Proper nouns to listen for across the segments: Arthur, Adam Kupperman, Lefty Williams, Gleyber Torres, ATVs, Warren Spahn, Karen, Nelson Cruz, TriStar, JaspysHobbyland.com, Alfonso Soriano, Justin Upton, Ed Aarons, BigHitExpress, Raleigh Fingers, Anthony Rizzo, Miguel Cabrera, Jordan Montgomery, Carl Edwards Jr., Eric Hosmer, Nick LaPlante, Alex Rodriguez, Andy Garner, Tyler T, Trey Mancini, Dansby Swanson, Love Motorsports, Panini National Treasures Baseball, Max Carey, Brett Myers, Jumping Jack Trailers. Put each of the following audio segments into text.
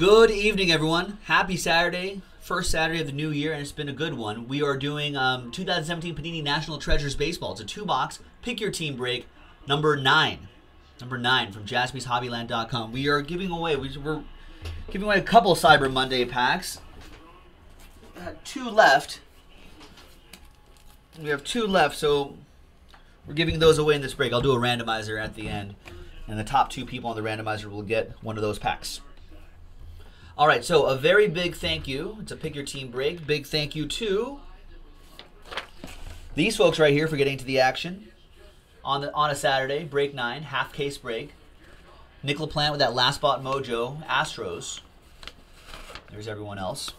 Good evening, everyone. Happy Saturday. First Saturday of the new year, and it's been a good one. We are doing 2017 Panini National Treasures Baseball. It's a two-box pick your team break, number 9 from JaspysHobbyland.com. We are giving away a couple Cyber Monday packs. We have two left, so we're giving those away in this break. I'll do a randomizer at the end, and the top two people on the randomizer will get one of those packs. All right, so a very big thank you. It's a pick your team break. Big thank you to these folks right here for getting to the action on a Saturday, break 9, half case break. Nick LaPlante with that last spot mojo, Astros. There's everyone else.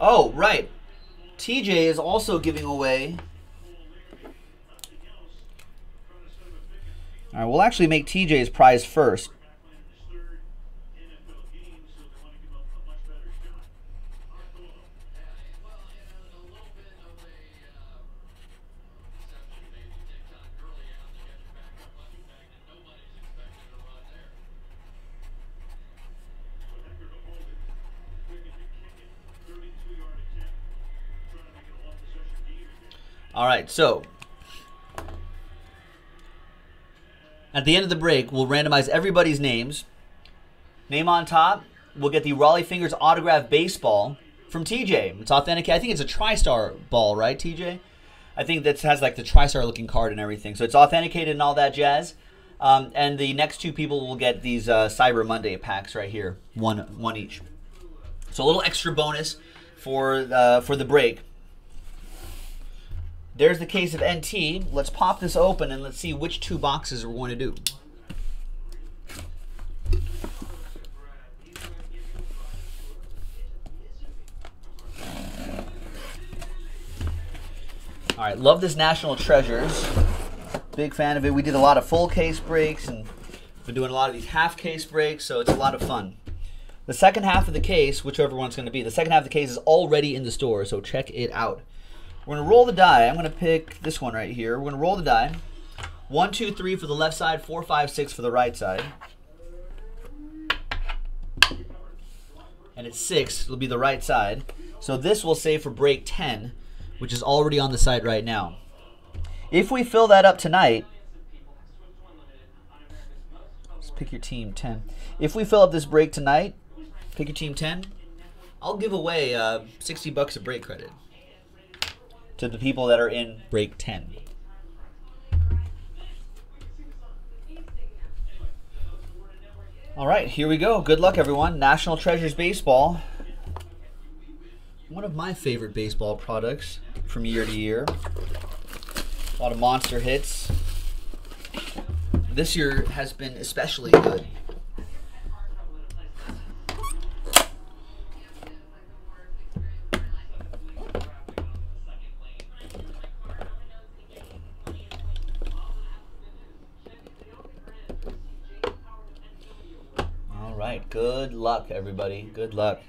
Oh, right. TJ is also giving away. All right, we'll actually make TJ's prize first. All right, so at the end of the break, we'll randomize everybody's names. Name on top, we'll get the Raleigh Fingers autographed baseball from TJ. It's authenticated. I think it's a TriStar ball, right, TJ? I think that has like the TriStar looking card and everything. So it's authenticated and all that jazz. And the next two people will get these Cyber Monday packs right here, one each. So a little extra bonus for the break. There's the case of NT. Let's pop this open and let's see which two boxes we're going to do. All right, love this National Treasures. Big fan of it. We did a lot of full case breaks and been doing a lot of these half case breaks, so it's a lot of fun. The second half of the case, whichever one's going to be, the second half of the case is already in the store, so check it out. We're going to roll the die. I'm going to pick this one right here. We're going to roll the die. 1, 2, 3 for the left side, 4, 5, 6 for the right side. And it's 6. It'll be the right side. So this will save for break 10, which is already on the site right now. If we fill that up tonight, let's pick your team 10. If we fill up this break tonight, pick your team 10, I'll give away $60 of break credit to the people that are in break 10. All right, here we go. Good luck, everyone. National Treasures Baseball. One of my favorite baseball products from year to year. A lot of monster hits. This year has been especially good. Good luck, everybody. Good luck.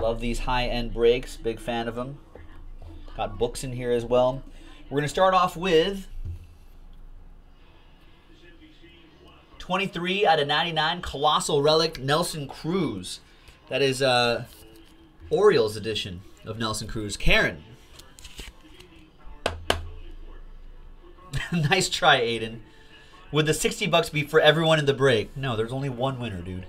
Love these high-end breaks. Big fan of them. Got books in here as well. We're going to start off with 23 out of 99 Colossal Relic Nelson Cruz. That is Orioles edition of Nelson Cruz. Karen. Nice try, Aiden. Would the $60 be for everyone in the break? No, there's only one winner, dude.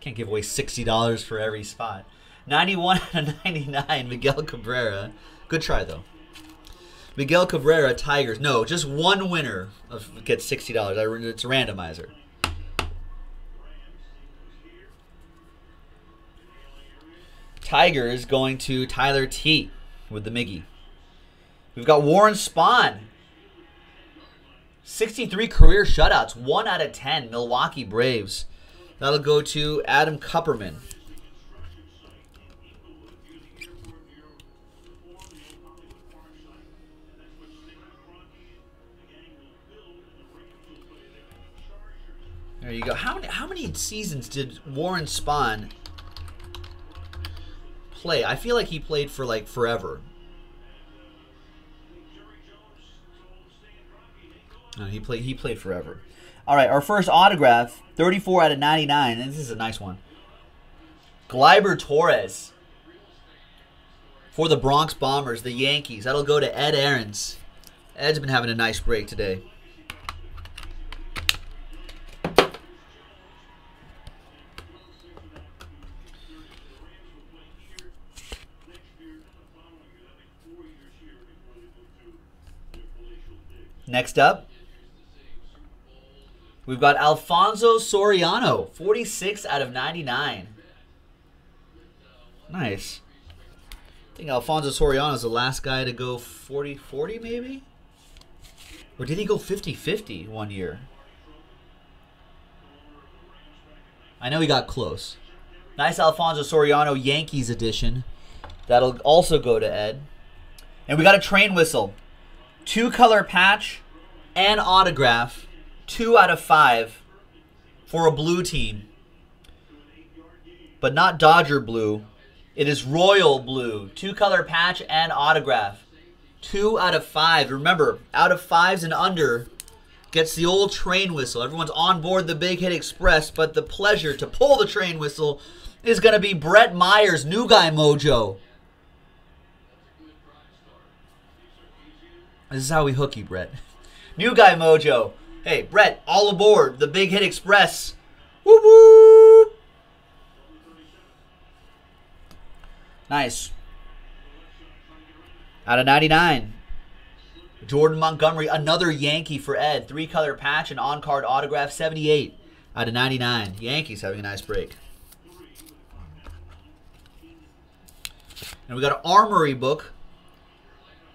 Can't give away $60 for every spot. 91 out of 99, Miguel Cabrera. Good try, though. Miguel Cabrera, Tigers. No, just one winner gets $60. It's a randomizer. Tigers going to Tyler T with the Miggy. We've got Warren Spahn. 63 career shutouts, 1 out of 10, Milwaukee Braves. That'll go to Adam Kupperman. There you go. How many seasons did Warren Spahn play? I feel like he played for like forever. No, he played forever. All right, our first autograph, 34 out of 99. And this is a nice one. Gleyber Torres for the Bronx Bombers, the Yankees. That'll go to Ed Aarons. Ed's been having a nice break today. Next up, we've got Alfonso Soriano, 46 out of 99. Nice. I think Alfonso Soriano is the last guy to go 40-40 maybe? Or did he go 50-50 one year? I know he got close. Nice Alfonso Soriano Yankees edition. That'll also go to Ed. And we got a train whistle. Two-color patch and autograph. 2 out of 5 for a blue team. But not Dodger blue. It is royal blue. Two-color patch and autograph. 2 out of 5. Remember, out of 5s and under gets the old train whistle. Everyone's on board the Big Hit Express, but the pleasure to pull the train whistle is going to be Brett Myers, new guy mojo. This is how we hook you, Brett. New guy mojo. Hey, Brett, all aboard the Big Hit Express. Woo woo! Nice. Out of 99. Jordan Montgomery, another Yankee for Ed. 3-color patch and on-card autograph, 78 out of 99. Yankees having a nice break. And we got an Armory book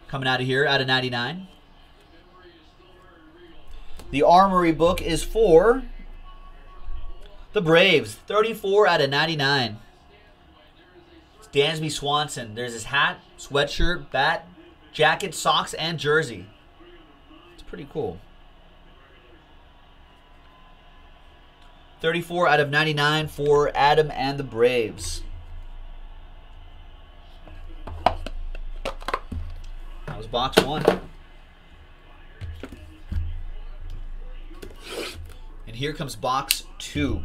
coming out of here, out of 99. The Armory book is for the Braves. 34 out of 99. It's Dansby Swanson. There's his hat, sweatshirt, bat, jacket, socks, and jersey. It's pretty cool. 34 out of 99 for Adam and the Braves. That was box one. And here comes box two.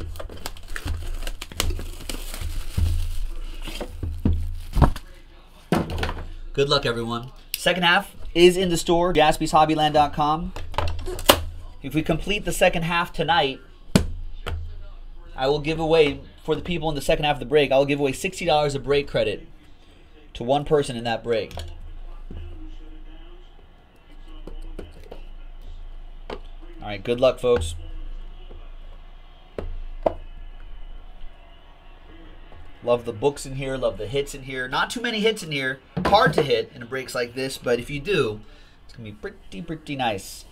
Good luck, everyone. Second half is in the store, JaspysHobbyland.com. If we complete the second half tonight, I will give away, for the people in the second half of the break, I will give away $60 of break credit to one person in that break. All right, good luck, folks. Love the books in here. Love the hits in here. Not too many hits in here. Hard to hit in breaks like this, but if you do, it's going to be pretty, pretty nice.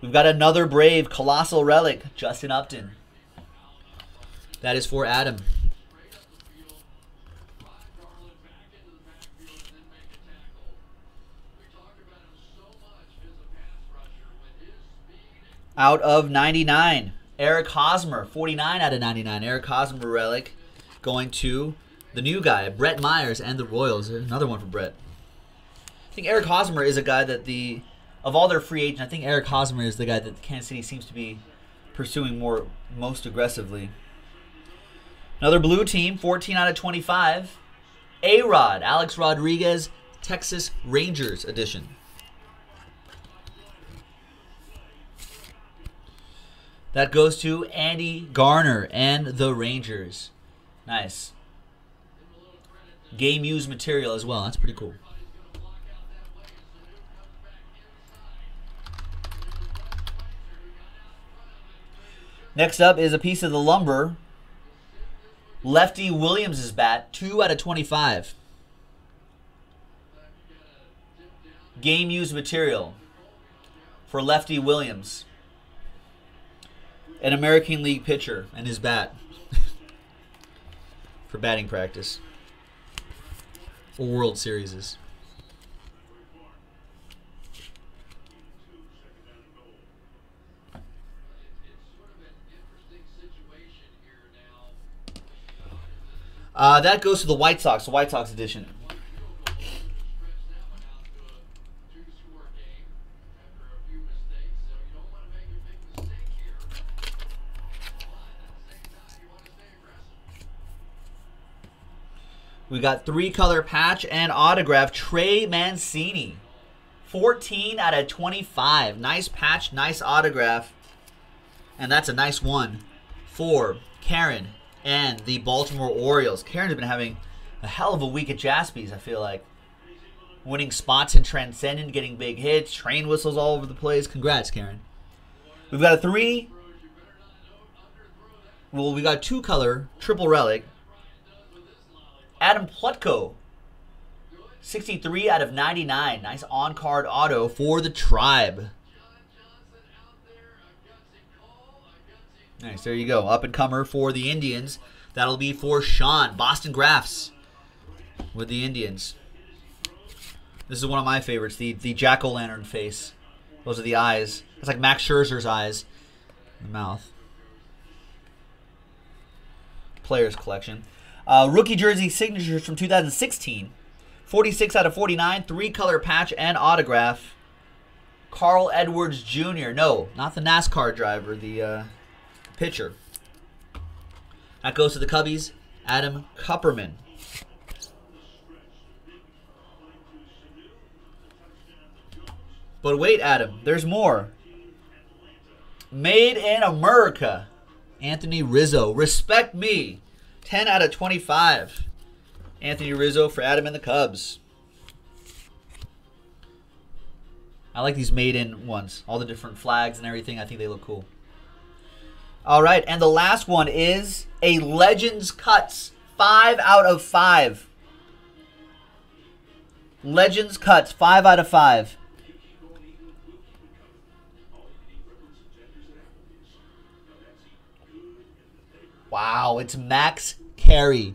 We've got another Brave Colossal Relic, Justin Upton. That is for Adam. Out of 99, Eric Hosmer, 49 out of 99. Eric Hosmer Relic. Going to the new guy, Brett Myers and the Royals. Another one for Brett. I think Eric Hosmer is a guy that of all their free agents, I think Eric Hosmer is the guy that Kansas City seems to be pursuing most aggressively. Another blue team, 14 out of 25. A-Rod, Alex Rodriguez, Texas Rangers edition. That goes to Andy Garner and the Rangers. Nice. Game used material as well. That's pretty cool. Next up is a piece of the lumber. Lefty Williams' bat. 2 out of 25. Game used material for Lefty Williams. An American League pitcher and his bat. For batting practice for World Series. That goes to the White Sox edition. We got three color patch and autograph, Trey Mancini. 14 out of 25. Nice patch, nice autograph. And that's a nice one for Karen and the Baltimore Orioles. Karen's been having a hell of a week at Jaspys, I feel like. Winning spots in Transcendent, getting big hits, train whistles all over the place. Congrats, Karen. We've got a three. Well, we got two color, triple relic. Adam Plutko, 63 out of 99. Nice on-card auto for the Tribe. Nice, there you go. Up-and-comer for the Indians. That'll be for Sean. Boston Graphs with the Indians. This is one of my favorites, the jack-o'-lantern face. Those are the eyes. It's like Max Scherzer's eyes. The mouth. Players collection. Rookie jersey signatures from 2016. 46 out of 49. Three color patch and autograph. Carl Edwards Jr. No, not the NASCAR driver. The pitcher. That goes to the Cubbies. Adam Kupperman. But wait, Adam. There's more. Made in America. Anthony Rizzo. Respect me. 10 out of 25. Anthony Rizzo for Adam and the Cubs. I like these made-in ones. All the different flags and everything. I think they look cool. All right. And the last one is a Legends Cuts. 5 out of 5. Legends Cuts. 5 out of 5. Wow, it's Max Carey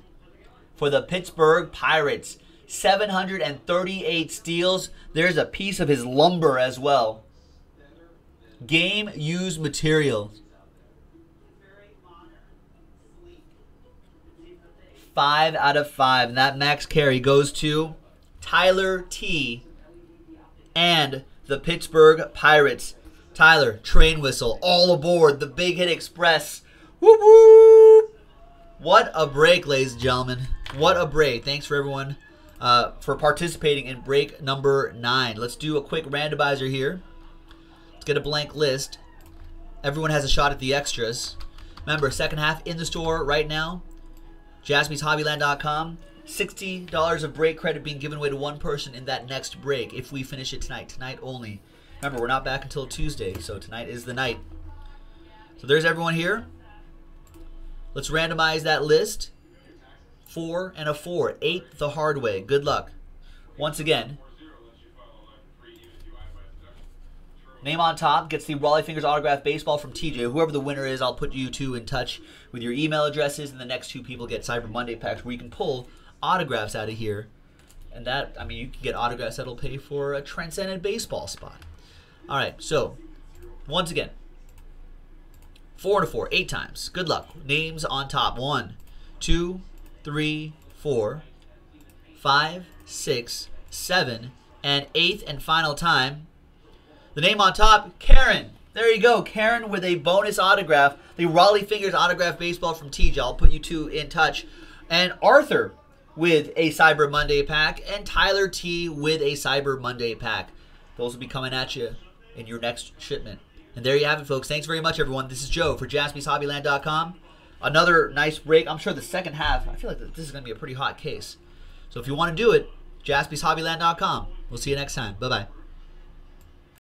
for the Pittsburgh Pirates. 738 steals. There's a piece of his lumber as well. Game-used material. 5 out of 5. And that Max Carey goes to Tyler T and the Pittsburgh Pirates. Tyler, train whistle, all aboard the Big Hit Express. Whoop, whoop. What a break, ladies and gentlemen. What a break. Thanks for everyone for participating in break number 9. Let's do a quick randomizer here. Let's get a blank list. Everyone has a shot at the extras. Remember, second half in the store right now. JaspysHobbyland.com. $60 of break credit being given away to one person in that next break if we finish it tonight. Tonight only. Remember, we're not back until Tuesday, so tonight is the night. So there's everyone here. Let's randomize that list. 4 and a 4. 8 the hard way. Good luck. Once again, name on top gets the Raleigh Fingers autograph baseball from TJ. Whoever the winner is, I'll put you two in touch with your email addresses, and the next two people get Cyber Monday packs where you can pull autographs out of here. And that, I mean, you can get autographs that'll pay for a Transcendent baseball spot. All right, so once again, 4 and a 4, 8 times. Good luck. Names on top. 1, 2, 3, 4, 5, 6, 7, and 8th and final time. The name on top, Karen. There you go. Karen with a bonus autograph. The Raleigh Fingers autograph baseball from TJ. I'll put you two in touch. And Arthur with a Cyber Monday pack. And Tyler T with a Cyber Monday pack. Those will be coming at you in your next shipment. And there you have it, folks. Thanks very much, everyone. This is Joe for JaspysHobbyland.com. Another nice break. I'm sure the second half, I feel like this is going to be a pretty hot case. So if you want to do it, JaspysHobbyland.com. We'll see you next time. Bye-bye.